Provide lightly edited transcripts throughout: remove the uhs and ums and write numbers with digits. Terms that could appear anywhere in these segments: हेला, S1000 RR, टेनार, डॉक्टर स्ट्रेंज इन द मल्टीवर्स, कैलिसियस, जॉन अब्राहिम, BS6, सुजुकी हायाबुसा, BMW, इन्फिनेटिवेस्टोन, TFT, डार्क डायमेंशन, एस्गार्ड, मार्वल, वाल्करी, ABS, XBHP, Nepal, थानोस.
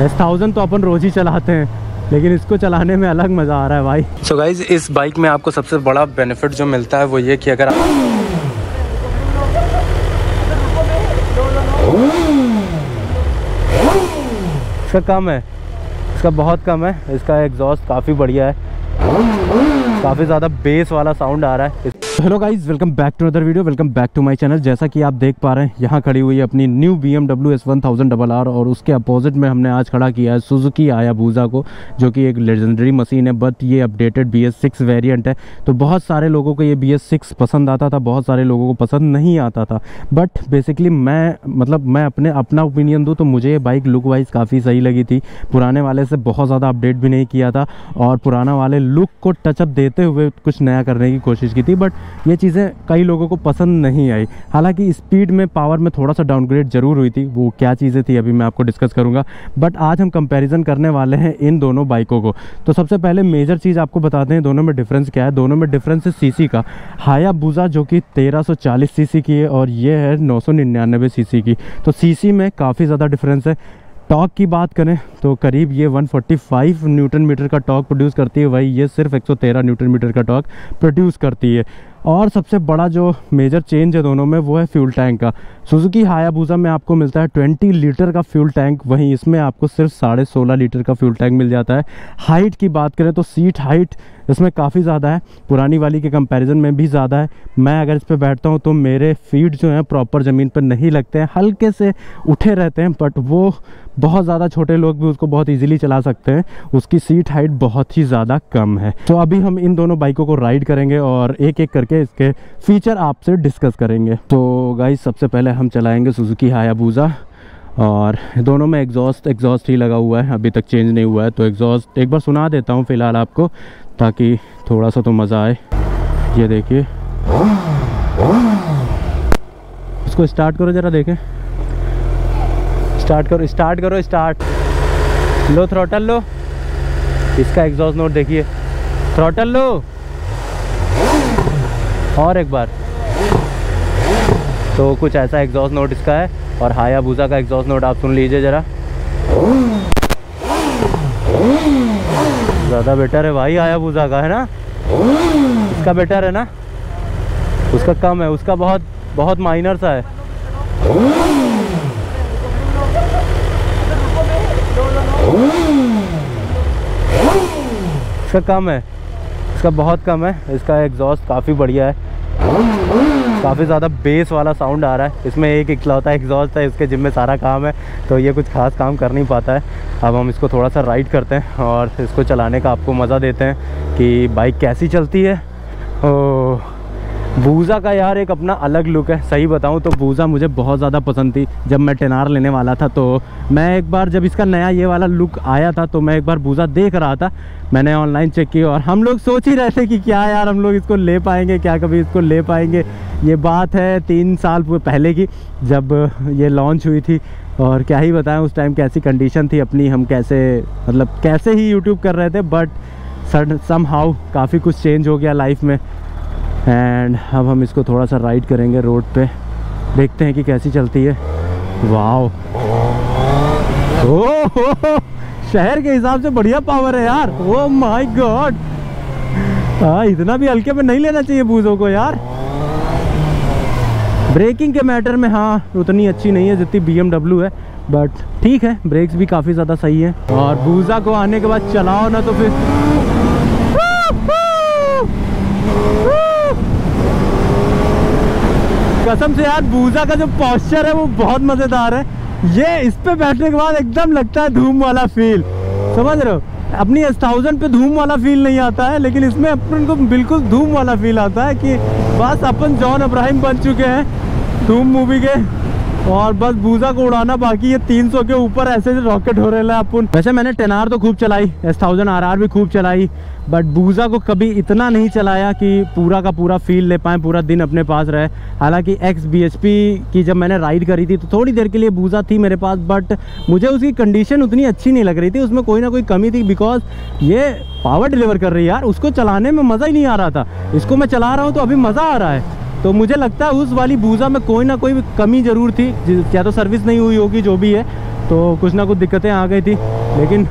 S1000 तो अपन रोज ही चलाते हैं, लेकिन इसको चलाने में अलग मज़ा आ रहा है भाई। सो गाइज, इस बाइक में आपको सबसे बड़ा बेनिफिट जो मिलता है वो ये कि अगर इसका कम है, इसका बहुत कम है, इसका एग्जॉस्ट काफ़ी बढ़िया है, काफ़ी ज़्यादा बेस वाला साउंड आ रहा है। Hello guys, welcome back to other video, welcome back to my channel. जैसा कि आप देख पा रहे हैं, यहाँ खड़ी हुई है अपनी न्यू BMW S1000 RR और उसके अपोजिट में हमने आज खड़ा किया है सुजुकी हायाबुसा को, जो कि एक लेजेंडरी मशीन है, बट ये अपडेटेड BS6 वेरिएंट है। तो बहुत सारे लोगों को ये BS6 पसंद आता था, बहुत सारे लोगों को पसंद नहीं आता था, बट बेसिकली मैं अपना ओपिनियन दूँ तो मुझे ये बाइक लुक वाइज काफ़ी सही लगी थी। पुराने वाले से बहुत ज़्यादा अपडेट भी नहीं किया था और पुराना वाले लुक को टचअप देते हुए कुछ नया करने की कोशिश की थी, बट ये चीज़ें कई लोगों को पसंद नहीं आई। हालांकि स्पीड में, पावर में थोड़ा सा डाउनग्रेड ज़रूर हुई थी, वो क्या चीज़ें थी अभी मैं आपको डिस्कस करूंगा, बट आज हम कंपैरिजन करने वाले हैं इन दोनों बाइकों को। तो सबसे पहले मेजर चीज़ आपको बताते हैं दोनों में डिफरेंस क्या है। दोनों में डिफरेंस है सीसी का। हायाबुसा जो कि 1340 सीसी की है और ये है 999 सीसी की, तो सीसी में काफ़ी ज़्यादा डिफरेंस है। टॉर्क की बात करें तो करीब ये 145 न्यूटन मीटर का टॉर्क प्रोड्यूस करती है, वही ये सिर्फ 113 न्यूटन मीटर का टॉर्क प्रोड्यूस करती है। और सबसे बड़ा जो मेजर चेंज है दोनों में वो है फ्यूल टैंक का। सुजुकी हायाबुसा में आपको मिलता है 20 लीटर का फ्यूल टैंक, वहीं इसमें आपको सिर्फ 16.5 लीटर का फ्यूल टैंक मिल जाता है। हाइट की बात करें तो सीट हाइट इसमें काफ़ी ज़्यादा है, पुरानी वाली के कंपैरिजन में भी ज़्यादा है। मैं अगर इस पर बैठता हूँ तो मेरे फीट जो हैं प्रॉपर ज़मीन पर नहीं लगते हैं, हल्के से उठे रहते हैं, बट वो बहुत ज़्यादा छोटे लोग भी उसको बहुत ईजिली चला सकते हैं। उसकी सीट हाइट बहुत ही ज़्यादा कम है। तो अभी हम इन दोनों बाइकों को राइड करेंगे और एक एक करके इसके फीचर आपसे डिस्कस करेंगे। तो गाइस, सबसे पहले हम चलाएंगे सुजुकी हायाबुसा और दोनों में एग्जॉस्ट ही लगा हुआ है, अभी तक चेंज नहीं हुआ है। तो एग्जॉस्ट एक बार सुना देता हूँ फ़िलहाल आपको, ताकि थोड़ा सा तो मज़ा आए। ये देखिए, इसको स्टार्ट करो ज़रा, देखें, स्टार्ट करो, लो थ्रॉटल लो, इसका एग्जॉस्ट नोट देखिए, थ्रॉटल लो, और एक बार। तो कुछ ऐसा एग्जॉस्ट नोट इसका है और हायाबुसा का एग्जॉस्ट नोट आप सुन लीजिए ज़रा, ज़्यादा बेटर है भाई हायाबुसा का, है ना। इसका बेटर है ना, उसका कम है, उसका बहुत बहुत माइनर सा है। इसका कम है, इसका बहुत कम है, इसका एग्जॉस्ट काफ़ी बढ़िया है, काफ़ी ज़्यादा बेस वाला साउंड आ रहा है। इसमें एक इकलौता एग्जॉस्ट है, इसके जिम्मे सारा काम है, तो ये कुछ खास काम कर नहीं पाता है। अब हम इसको थोड़ा सा राइड करते हैं और इसको चलाने का आपको मज़ा देते हैं कि बाइक कैसी चलती है। ओ बुज़ा का यार एक अपना अलग लुक है। सही बताऊं तो बुज़ा मुझे बहुत ज़्यादा पसंद थी। जब मैं टेनार लेने वाला था तो मैं एक बार, जब इसका नया ये वाला लुक आया था तो मैं एक बार बुज़ा देख रहा था, मैंने ऑनलाइन चेक किया और हम लोग सोच ही रहे थे कि क्या यार हम लोग इसको ले पाएंगे, क्या कभी इसको ले पाएंगे। ये बात है 3 साल पहले की, जब ये लॉन्च हुई थी, और क्या ही बताएं उस टाइम कैसी कंडीशन थी अपनी। हम कैसे ही यूट्यूब कर रहे थे, बट समहाउ काफ़ी कुछ चेंज हो गया लाइफ में। एंड अब हम इसको थोड़ा सा राइड करेंगे रोड पे, देखते हैं कि कैसी चलती है। वाओ, शहर के हिसाब से बढ़िया पावर है यार। ओ माय गॉड, हाँ, इतना भी हल्के पे नहीं लेना चाहिए बूज़ों को यार। ब्रेकिंग के मैटर में हाँ उतनी अच्छी नहीं है जितनी BMW है, बट ठीक है, ब्रेक्स भी काफ़ी ज़्यादा सही है। और बूज़ा को आने के बाद चलाओ ना तो फिर कसम से यार, बुज़ा का जो पॉस्चर है वो बहुत मज़ेदार है। ये इस पे बैठने के बाद एकदम लगता है धूम वाला फील, समझ रहे हो। अपनी S1000 पे धूम वाला फील नहीं आता है, लेकिन इसमें अपन को बिल्कुल धूम वाला फील आता है कि बस अपन जॉन अब्राहिम बन चुके हैं धूम मूवी के, और बस बुज़ा को उड़ाना बाकी। ये 300 के ऊपर ऐसे रॉकेट हो रहे हैं अपन। वैसे मैंने टेनार तो खूब चलाई, S1000 RR भी खूब चलाई, बट बुज़ा को कभी इतना नहीं चलाया कि पूरा का पूरा फील ले पाएँ, पूरा दिन अपने पास रहे। हालांकि XBHP की जब मैंने राइड करी थी तो थोड़ी देर के लिए बुज़ा थी मेरे पास, बट मुझे उसकी कंडीशन उतनी अच्छी नहीं लग रही थी, उसमें कोई ना कोई कमी थी, बिकॉज ये पावर डिलीवर कर रही है यार, उसको चलाने में मज़ा ही नहीं आ रहा था। इसको मैं चला रहा हूँ तो अभी मज़ा आ रहा है। तो मुझे लगता है उस वाली बुज़ा में कोई ना कोई कमी ज़रूर थी, या तो सर्विस नहीं हुई होगी, जो भी है। तो कुछ ना कुछ दिक्कतें आ गई थी। लेकिन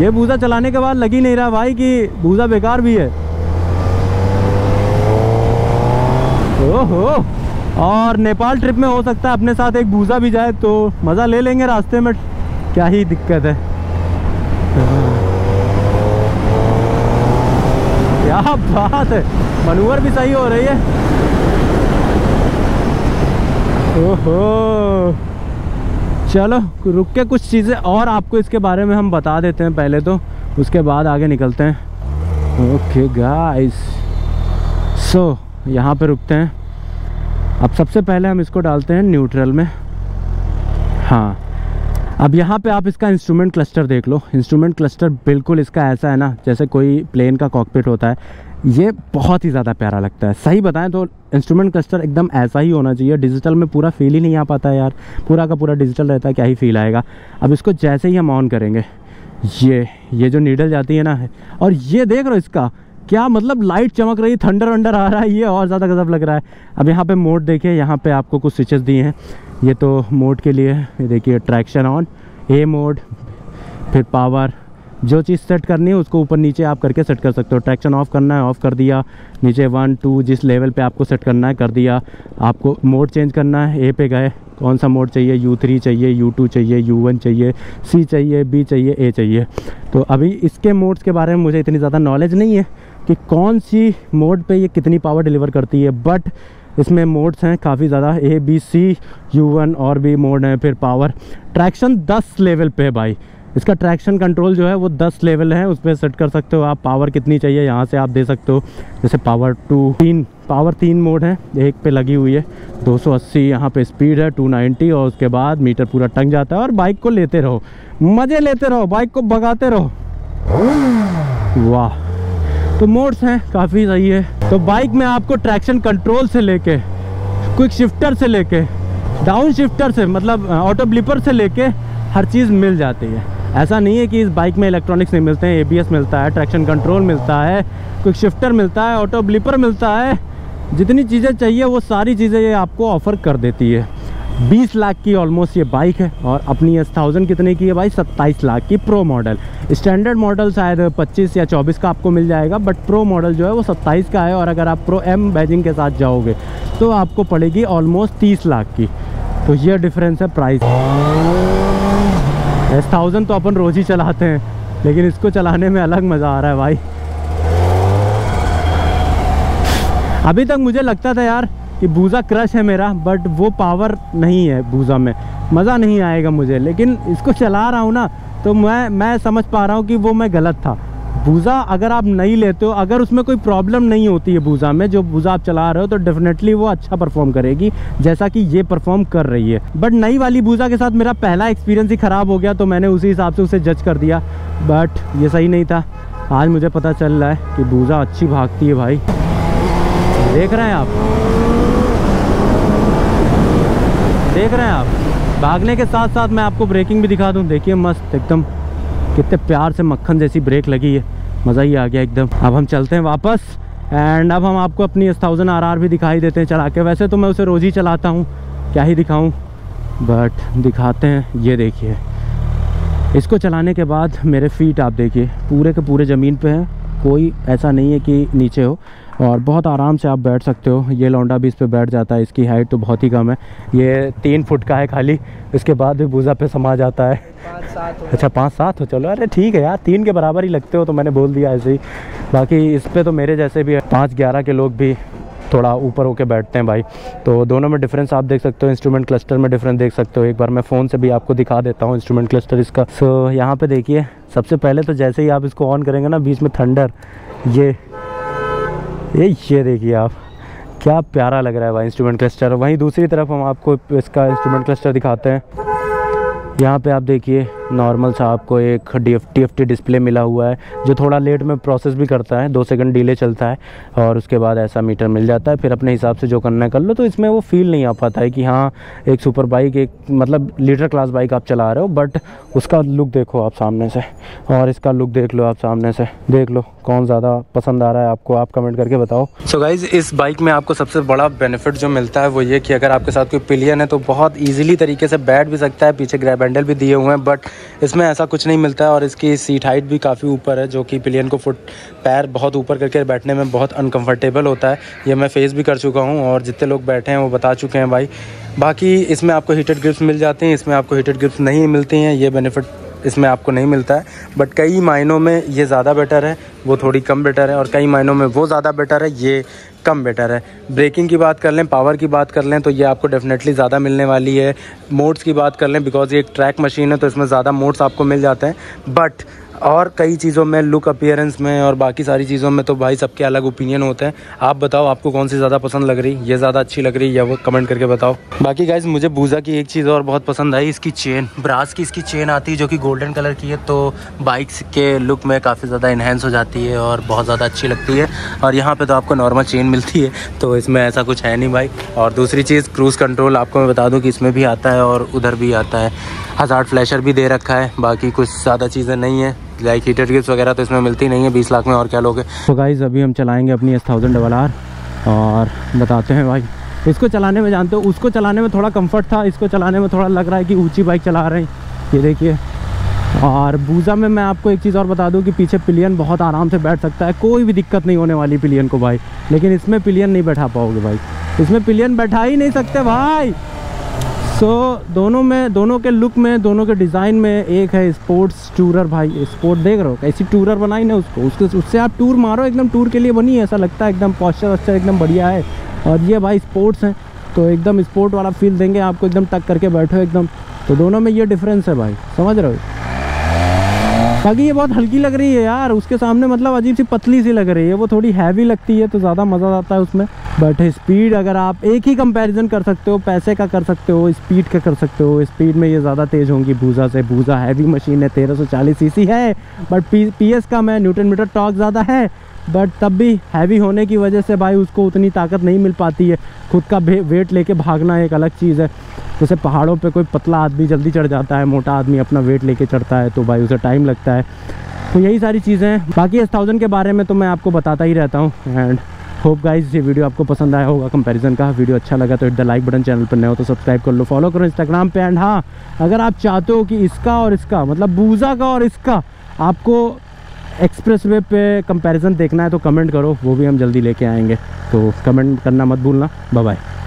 ये भूसा चलाने के बाद लग ही नहीं रहा भाई कि भूसा बेकार भी है। ओहो, और नेपाल ट्रिप में हो सकता है अपने साथ एक भूसा भी जाए, तो मज़ा ले लेंगे रास्ते में, क्या ही दिक्कत है। क्या बात है, मनूवर भी सही हो रही है। ओहो, चलो रुक के कुछ चीज़ें और आपको इसके बारे में हम बता देते हैं पहले, तो उसके बाद आगे निकलते हैं। ओके गाइस, सो यहाँ पे रुकते हैं। अब सबसे पहले हम इसको डालते हैं न्यूट्रल में। हाँ, अब यहाँ पे आप इसका इंस्ट्रूमेंट क्लस्टर देख लो। इंस्ट्रूमेंट क्लस्टर बिल्कुल इसका ऐसा है ना जैसे कोई प्लेन का कॉकपिट होता है, ये बहुत ही ज़्यादा प्यारा लगता है। सही बताएं तो इंस्ट्रूमेंट क्लस्टर एकदम ऐसा ही होना चाहिए। डिजिटल में पूरा फील ही नहीं आ पाता है यार, पूरा का पूरा डिजिटल रहता है, क्या ही फील आएगा। अब इसको जैसे ही हम ऑन करेंगे, ये जो नीडल जाती है ना, और ये देख रहे हो इसका क्या मतलब, लाइट चमक रही, थंडर वंडर आ रहा है, ये और ज़्यादा गजब लग रहा है। अब यहाँ पे मोड देखिए, यहाँ पे आपको कुछ स्विचेस दिए हैं, ये तो मोड के लिए है। देखिए ट्रैक्शन ऑन, ए मोड, फिर पावर, जो चीज़ सेट करनी है उसको ऊपर नीचे आप करके सेट कर सकते हो। ट्रैक्शन ऑफ करना है, ऑफ़ कर दिया, नीचे 1, 2 जिस लेवल पे आपको सेट करना है कर दिया। आपको मोड चेंज करना है, ए पे गए, कौन सा मोड चाहिए, U3 चाहिए, U2 चाहिए, U1 चाहिए, C चाहिए, B चाहिए, A चाहिए। तो अभी इसके मोड्स के बारे में मुझे इतनी ज़्यादा नॉलेज नहीं है कि कौन सी मोड पे ये कितनी पावर डिलीवर करती है, बट इसमें मोड्स हैं काफ़ी ज़्यादा, A, B, C, U1 और भी मोड हैं। फिर पावर, ट्रैक्शन 10 लेवल पे है भाई, इसका ट्रैक्शन कंट्रोल जो है वो 10 लेवल है, उस पर सेट कर सकते हो आप। पावर कितनी चाहिए यहाँ से आप दे सकते हो, जैसे पावर 3 मोड है, एक पे लगी हुई है 280, यहाँ पे स्पीड है 290, और उसके बाद मीटर पूरा टंग जाता है। और बाइक को लेते रहो, मज़े लेते रहो, बाइक को भगाते रहो, वाह। तो मोड्स हैं काफ़ी, सही है। तो बाइक में आपको ट्रैक्शन कंट्रोल से लेके, क्विक शिफ्टर से लेके, डाउन शिफ्टर से, मतलब ऑटो ब्लिपर से लेके हर चीज़ मिल जाती है। ऐसा नहीं है कि इस बाइक में इलेक्ट्रॉनिक्स नहीं मिलते हैं, ABS मिलता है, ट्रैक्शन कंट्रोल मिलता है, क्विक शिफ्टर मिलता है, ऑटो ब्लिपर मिलता है, जितनी चीज़ें चाहिए वो सारी चीज़ें ये आपको ऑफ़र कर देती है। 20 लाख की ऑलमोस्ट ये बाइक है, और अपनी S1000 कितने की है भाई, 27 लाख की प्रो मॉडल। स्टैंडर्ड मॉडल शायद 25 या 24 का आपको मिल जाएगा, बट प्रो मॉडल जो है वो 27 का है, और अगर आप प्रो M बैजिंग के साथ जाओगे तो आपको पड़ेगी ऑलमोस्ट 30 लाख की। तो ये डिफरेंस है प्राइस। S1000 तो अपन रोज़ ही चलाते हैं, लेकिन इसको चलाने में अलग मज़ा आ रहा है भाई। अभी तक मुझे लगता था यार कि भूसा क्रश है मेरा, बट वो पावर नहीं है भूसा में, मज़ा नहीं आएगा मुझे, लेकिन इसको चला रहा हूँ ना तो मैं समझ पा रहा हूँ कि वो मैं गलत था। भूसा अगर आप नहीं लेते हो, अगर उसमें कोई प्रॉब्लम नहीं होती है भूसा में, जो भूसा आप चला रहे हो, तो डेफिनेटली वो अच्छा परफॉर्म करेगी जैसा कि ये परफॉर्म कर रही है। बट नई वाली भूसा के साथ मेरा पहला एक्सपीरियंस ही ख़राब हो गया, तो मैंने उसी हिसाब से उसे जज कर दिया, बट ये सही नहीं था। आज मुझे पता चल रहा है कि भूसा अच्छी भागती है भाई, देख रहे हैं आप, देख रहे हैं आप। भागने के साथ साथ मैं आपको ब्रेकिंग भी दिखा दूँ, देखिए मस्त एकदम कितने प्यार से मक्खन जैसी ब्रेक लगी है, मज़ा ही आ गया एकदम। अब हम चलते हैं वापस, एंड अब हम आपको अपनी S1000 RR भी दिखाई देते हैं चला के। वैसे तो मैं उसे रोज़ ही चलाता हूँ, क्या ही दिखाऊँ, बट दिखाते हैं। ये देखिए, इसको चलाने के बाद मेरे फीट आप देखिए पूरे के पूरे ज़मीन पे हैं, कोई ऐसा नहीं है कि नीचे हो, और बहुत आराम से आप बैठ सकते हो। ये लौंडा भी इस पर बैठ जाता है, इसकी हाइट तो बहुत ही कम है, ये 3 फुट का है खाली, इसके बाद भी भूसा पे समा जाता है। 5-7 हो, अच्छा 5-7 हो, चलो अरे ठीक है यार, 3 के बराबर ही लगते हो, तो मैंने बोल दिया ऐसे ही। बाकी इस पर तो मेरे जैसे भी 5-11 के लोग भी थोड़ा ऊपर होके बैठते हैं भाई, तो दोनों में डिफरेंस आप देख सकते हो, इंस्ट्रूमेंट क्लस्टर में डिफरेंस देख सकते हो। एक बार मैं फ़ोन से भी आपको दिखा देता हूँ इंस्ट्रूमेंट क्लस्टर इसका। सो यहाँ पर देखिए, सबसे पहले तो जैसे ही आप इसको ऑन करेंगे ना, बीच में थंडर, ये देखिए आप, क्या प्यारा लग रहा है भाई इंस्ट्रूमेंट क्लस्टर। वहीं दूसरी तरफ हम आपको इसका इंस्ट्रूमेंट क्लस्टर दिखाते हैं। यहाँ पे आप देखिए नॉर्मल सा आपको एक TFT डिस्प्ले मिला हुआ है जो थोड़ा लेट में प्रोसेस भी करता है, 2 सेकंड डिले चलता है और उसके बाद ऐसा मीटर मिल जाता है, फिर अपने हिसाब से जो करना है कर लो। तो इसमें वो फील नहीं आ पाता है कि हाँ एक सुपर बाइक, एक मतलब लीटर क्लास बाइक आप चला रहे हो, बट उसका लुक देखो आप सामने से और इसका लुक देख लो आप सामने से, देख लो कौन ज़्यादा पसंद आ रहा है आपको, आप कमेंट करके बताओ। सो गाइज़, इस बाइक में आपको सबसे बड़ा बेनिफिट जो मिलता है वो ये कि अगर आपके साथ कोई पिलियन है तो बहुत ईजिली तरीके से बैठ भी सकता है, पीछे ग्रैब हैंडल भी दिए हुए हैं, बट इसमें ऐसा कुछ नहीं मिलता है। और इसकी सीट हाइट भी काफ़ी ऊपर है जो कि पिलियन को पैर बहुत ऊपर करके बैठने में बहुत अनकम्फर्टेबल होता है, ये मैं फेस भी कर चुका हूँ और जितने लोग बैठे हैं वो बता चुके हैं भाई। बाकी इसमें आपको हीटेड ग्रिप्स मिल जाती हैं, इसमें आपको हीटेड ग्रिप्स नहीं मिलती हैं, ये बेनिफिट इसमें आपको नहीं मिलता है। बट कई मायनों में ये ज़्यादा बेटर है, वो थोड़ी कम बेटर है, और कई मायनों में वो ज़्यादा बेटर है, ये कम बेटर है। ब्रेकिंग की बात कर लें, पावर की बात कर लें तो ये आपको डेफिनेटली ज़्यादा मिलने वाली है। मोड्स की बात कर लें, बिकॉज़ ये एक ट्रैक मशीन है तो इसमें ज़्यादा मोड्स आपको मिल जाते हैं। बट और कई चीज़ों में, लुक, अपीयरेंस में और बाकी सारी चीज़ों में तो भाई सबके अलग ओपिनियन होते हैं। आप बताओ आपको कौन सी ज़्यादा पसंद लग रही, ये ज़्यादा अच्छी लग रही है, या वो कमेंट करके बताओ। बाकी गाइज़, मुझे बूज़ा की एक चीज़ और बहुत पसंद आई, इसकी चेन, ब्रास की इसकी चेन आती है जो कि गोल्डन कलर की है, तो बाइक्स के लुक में काफ़ी ज़्यादा इन्हेंस हो जाती है और बहुत ज़्यादा अच्छी लगती है। और यहाँ पर तो आपको नॉर्मल चेन मिलती है तो इसमें ऐसा कुछ है नहीं भाई। और दूसरी चीज़ क्रूज़ कंट्रोल, आपको मैं बता दूँ कि इसमें भी आता है और उधर भी आता है, हज़ार्ड फ्लैशर भी दे रखा है, बाकी कुछ ज़्यादा चीज़ें नहीं है, लाइक हीटेड ग्रिप्स वगैरह तो इसमें मिलती नहीं है। 20 लाख में और क्या लोगे। तो गाइस, अभी हम चलाएंगे अपनी S1000 RR और बताते हैं भाई। इसको चलाने में, जानते हो, उसको चलाने में थोड़ा कंफर्ट था, इसको चलाने में थोड़ा लग रहा है कि ऊंची बाइक चला रहे हैं, ये देखिए। और बूज़ा में मैं आपको एक चीज़ और बता दूं कि पीछे पिलियन बहुत आराम से बैठ सकता है, कोई भी दिक्कत नहीं होने वाली पिलियन को भाई, लेकिन इसमें पिलियन नहीं बैठा पाओगे भाई, इसमें पिलियन बैठा ही नहीं सकते भाई। सो दोनों में, दोनों के लुक में, दोनों के डिज़ाइन में एक है स्पोर्ट्स टूरर भाई, स्पोर्ट देख रहे हो कैसी टूरर बनाई ना उसको, उसके उससे आप टूर मारो, एकदम टूर के लिए बनी है, ऐसा लगता है, एकदम पॉस्चर वॉस्चर एकदम बढ़िया है। और ये भाई स्पोर्ट्स हैं तो एकदम स्पोर्ट वाला फील देंगे आपको, एकदम टक करके बैठो एकदम, तो दोनों में ये डिफरेंस है भाई, समझ रहे हो। बाकी ये बहुत हल्की लग रही है यार उसके सामने, मतलब अजीब सी पतली सी लग रही है, वो थोड़ी हैवी लगती है तो ज़्यादा मज़ा आता है उसमें। बट स्पीड अगर आप एक ही कंपैरिजन कर सकते हो, पैसे का कर सकते हो, स्पीड का कर सकते हो, स्पीड में ये ज़्यादा तेज़ होंगी बूज़ा से। बूज़ा हैवी मशीन है, 1340 सीसी है, बट PS कम है, न्यूटन मीटर टॉर्क ज़्यादा है, बट तब भी हैवी होने की वजह से भाई उसको उतनी ताकत नहीं मिल पाती है। खुद का वेट लेके भागना एक अलग चीज़ है, जैसे पहाड़ों पे कोई पतला आदमी जल्दी चढ़ जाता है, मोटा आदमी अपना वेट लेके चढ़ता है तो भाई उसे टाइम लगता है। तो यही सारी चीज़ें हैं। बाकी S1000 के बारे में तो मैं आपको बताता ही रहता हूँ। एंड होप गाइज ये वीडियो आपको पसंद आया होगा, कंपैरिजन का वीडियो अच्छा लगा तो hit the like button, channel पर नए हो तो सब्सक्राइब कर लो, फॉलो करो इंस्टाग्राम पे। एंड हाँ, अगर आप चाहते हो कि इसका और इसका, मतलब बूज़ा का और इसका आपको एक्सप्रेसवे पे कंपैरिजन देखना है तो कमेंट करो, वो भी हम जल्दी लेके आएंगे, तो कमेंट करना मत भूलना। Bye bye.